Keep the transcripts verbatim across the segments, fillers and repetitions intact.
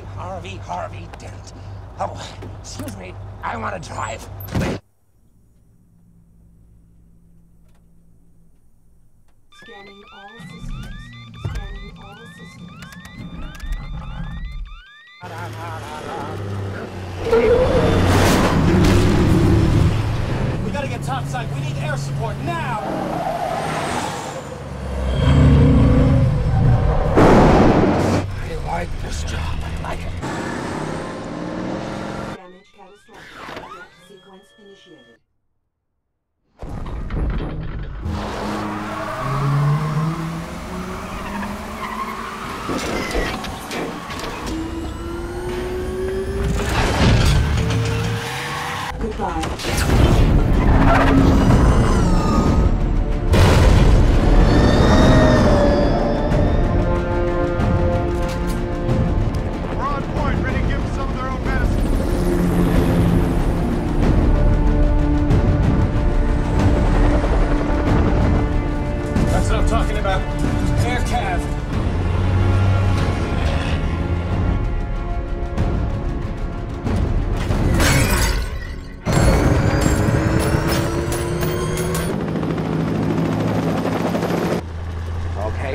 Harvey, Harvey, Harvey Dent. Oh, excuse me, I want to drive. Scanning all systems. Scanning all systems. We gotta get topside. We need air support now. I like this job. I like it. Damage catastrophic. Object sequence initiated. Goodbye.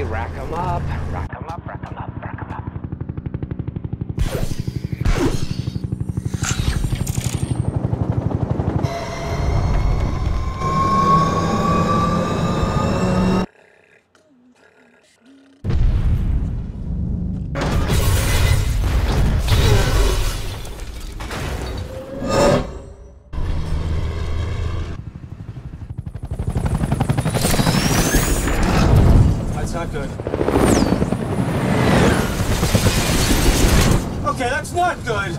Rack 'em up, rack 'em up, rack 'em up, rack 'em up. Not good. Okay, that's not good.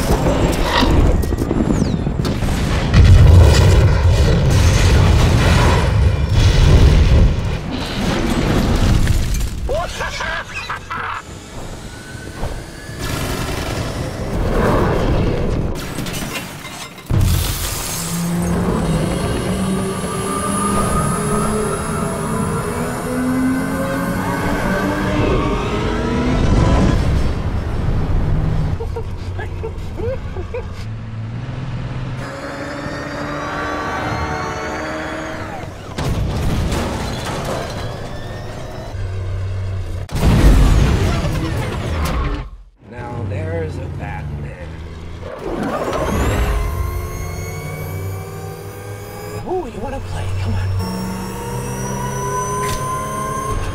Ooh, you want to play? Come on.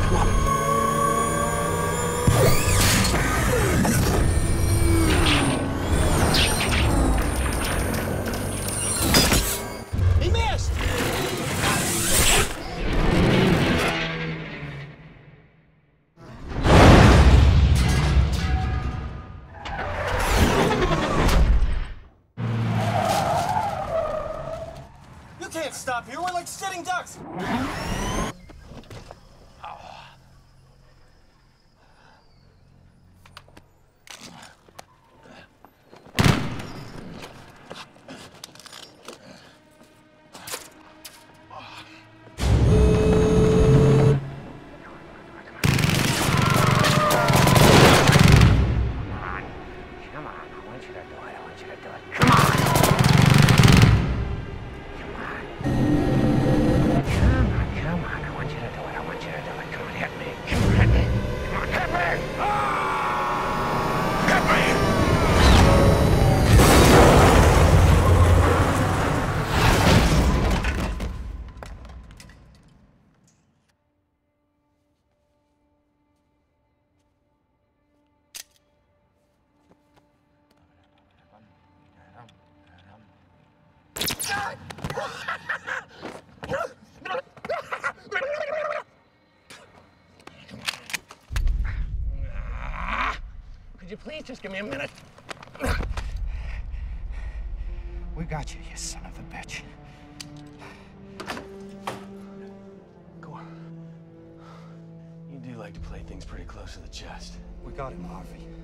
Come on. He missed! Can't stop here, we're like sitting ducks! Oh. Come on, come on, come on. Come on, I want you to do it, I want you to do it. Come on! Could you please just give me a minute? We got you, you son of a bitch. Go on. You do like to play things pretty close to the chest. We got him, Harvey.